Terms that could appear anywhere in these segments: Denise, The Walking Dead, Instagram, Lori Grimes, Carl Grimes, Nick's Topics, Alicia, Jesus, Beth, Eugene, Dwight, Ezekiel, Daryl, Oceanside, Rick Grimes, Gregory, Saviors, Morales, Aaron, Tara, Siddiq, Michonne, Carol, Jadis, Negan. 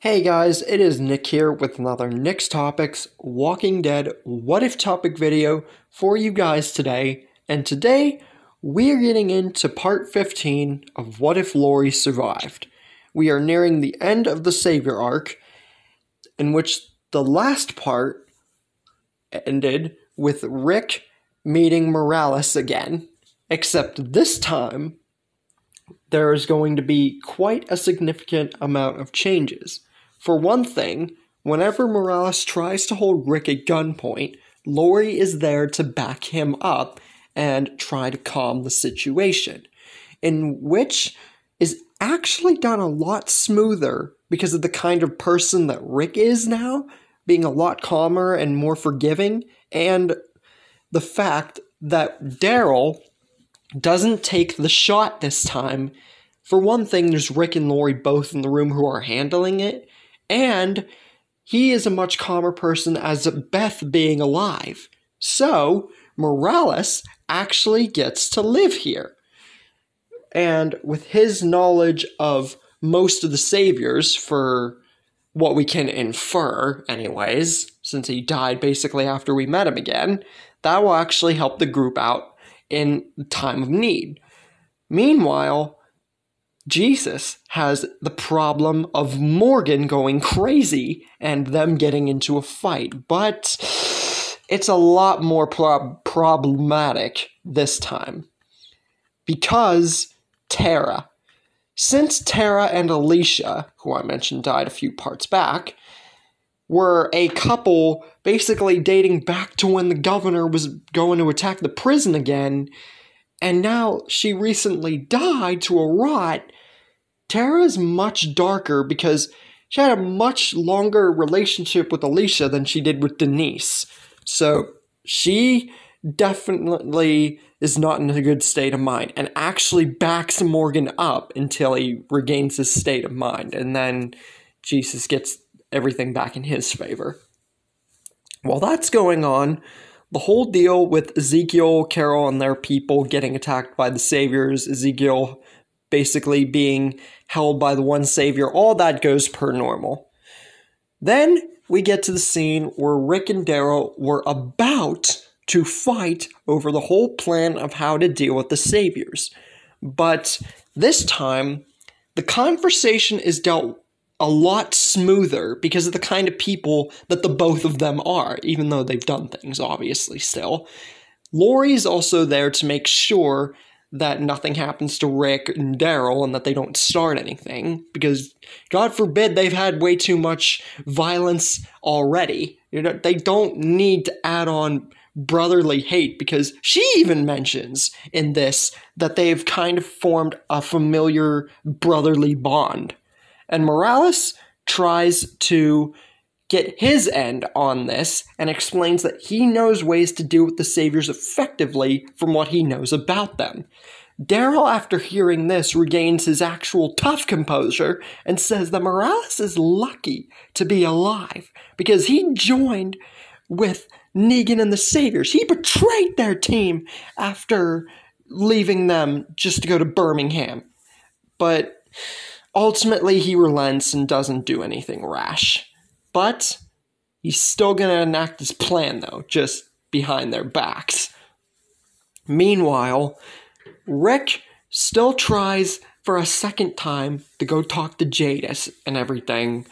Hey guys, it is Nick here with another Nick's Topics Walking Dead What If topic video for you guys today. And today, we are getting into part 15 of What If Lori Survived. We are nearing the end of the Savior arc, in which the last part ended with Rick meeting Morales again. Except this time, there is going to be quite a significant amount of changes. For one thing, whenever Morales tries to hold Rick at gunpoint, Lori is there to back him up and try to calm the situation, in which is actually done a lot smoother because of the kind of person that Rick is now, being a lot calmer and more forgiving, and the fact that Daryl doesn't take the shot this time. For one thing, there's Rick and Lori both in the room who are handling it, and he is a much calmer person as Beth being alive. So, Morales actually gets to live here. And with his knowledge of most of the Saviors, for what we can infer anyways, since he died basically after we met him again, that will actually help the group out in time of need. Meanwhile, Jesus has the problem of Morgan going crazy and them getting into a fight, but it's a lot more problematic this time because Tara. Since Tara and Alicia, who I mentioned died a few parts back, were a couple basically dating back to when the governor was going to attack the prison again, and now she recently died to a rot, Tara's much darker because she had a much longer relationship with Alicia than she did with Denise. So she definitely is not in a good state of mind and actually backs Morgan up until he regains his state of mind, and then Jesus gets everything back in his favor. While that's going on, the whole deal with Ezekiel, Carol, and their people getting attacked by the Saviors, Ezekiel basically being held by the one Savior, all that goes per normal. Then we get to the scene where Rick and Daryl were about to fight over the whole plan of how to deal with the Saviors. But this time, the conversation is dealt with a lot smoother because of the kind of people that the both of them are, even though they've done things, obviously, still. Lori's also there to make sure that nothing happens to Rick and Daryl and that they don't start anything, because, God forbid, they've had way too much violence already. You know, they don't need to add on brotherly hate, because she even mentions in this that they've kind of formed a familiar brotherly bond. And Morales tries to get his end on this and explains that he knows ways to deal with the Saviors effectively from what he knows about them. Daryl, after hearing this, regains his actual tough composure and says that Morales is lucky to be alive because he joined with Negan and the Saviors. He betrayed their team after leaving them just to go to Birmingham. But ultimately, he relents and doesn't do anything rash. But he's still going to enact his plan, though, just behind their backs. Meanwhile, Rick still tries for a second time to go talk to Jadis and everything,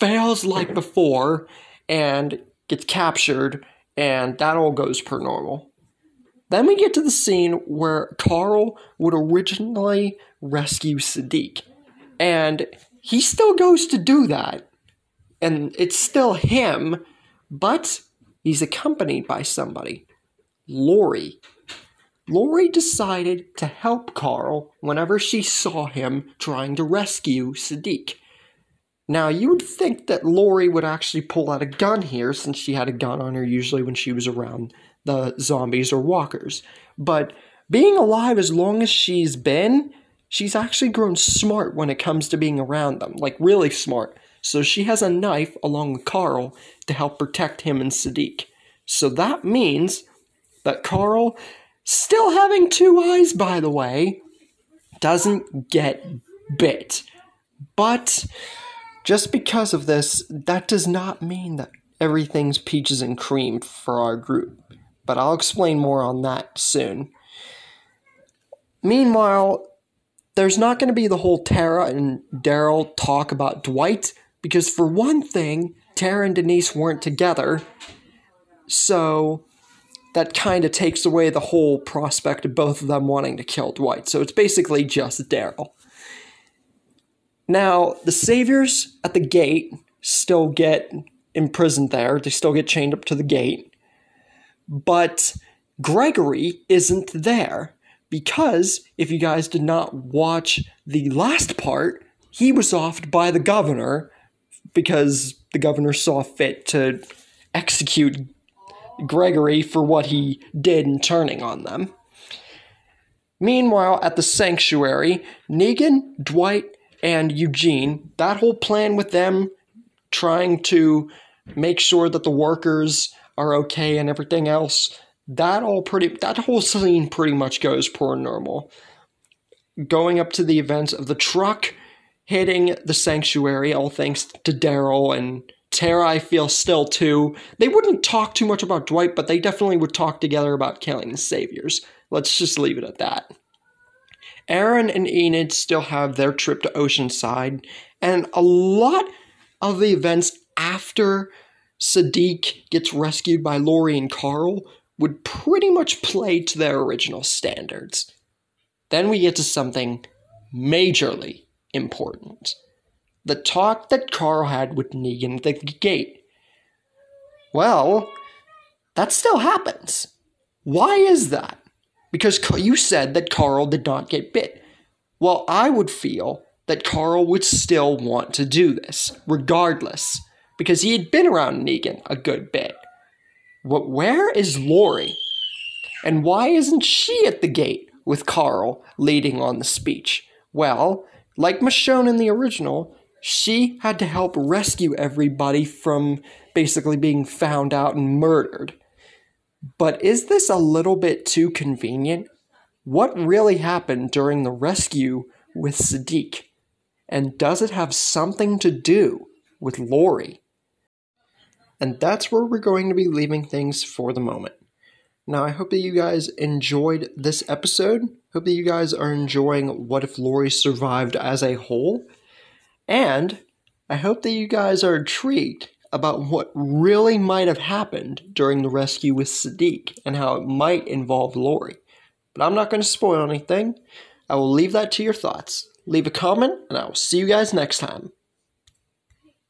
fails like before, and gets captured, and that all goes per normal. Then we get to the scene where Carl would originally rescue Siddiq. And he still goes to do that, and it's still him, but he's accompanied by somebody, Lori. Lori decided to help Carl whenever she saw him trying to rescue Siddiq. Now, you would think that Lori would actually pull out a gun here, since she had a gun on her usually when she was around the zombies or walkers. But being alive as long as she's been, she's actually grown smart when it comes to being around them, like really smart. So she has a knife along with Carl to help protect him and Siddiq. So that means that Carl, still having two eyes by the way, doesn't get bit. But Just because of this, that does not mean that everything's peaches and cream for our group, but I'll explain more on that soon. Meanwhile, there's not going to be the whole Tara and Daryl talk about Dwight, because for one thing, Tara and Denise weren't together, so that kind of takes away the whole prospect of both of them wanting to kill Dwight. So it's basically just Daryl. Now, the Saviors at the gate still get imprisoned there. They still get chained up to the gate. But Gregory isn't there, because if you guys did not watch the last part, he was offed by the governor because the governor saw fit to execute Gregory for what he did in turning on them. Meanwhile, at the sanctuary, Negan, Dwight, and Eugene, that whole plan with them trying to make sure that the workers are okay and everything else, that whole scene pretty much goes per normal. Going up to the events of the truck hitting the sanctuary, all thanks to Daryl and Tara, I feel, still too. They wouldn't talk too much about Dwight, but they definitely would talk together about killing the Saviors. Let's just leave it at that. Aaron and Enid still have their trip to Oceanside, and a lot of the events after Siddiq gets rescued by Lori and Carl would pretty much play to their original standards. Then we get to something majorly important. The talk that Carl had with Negan at the gate. Well, that still happens. Why is that? Because you said that Carl did not get bit. Well, I would feel that Carl would still want to do this, regardless, because he had been around Negan a good bit. But where is Lori? And why isn't she at the gate with Carl leading on the speech? Well, like Michonne in the original, she had to help rescue everybody from basically being found out and murdered. But is this a little bit too convenient? What really happened during the rescue with Siddiq? And does it have something to do with Lori? And that's where we're going to be leaving things for the moment. Now, I hope that you guys enjoyed this episode. Hope that you guys are enjoying What If Lori Survived as a whole. And I hope that you guys are intrigued about what really might have happened during the rescue with Siddiq and how it might involve Lori. But I'm not going to spoil anything. I will leave that to your thoughts. Leave a comment, and I will see you guys next time.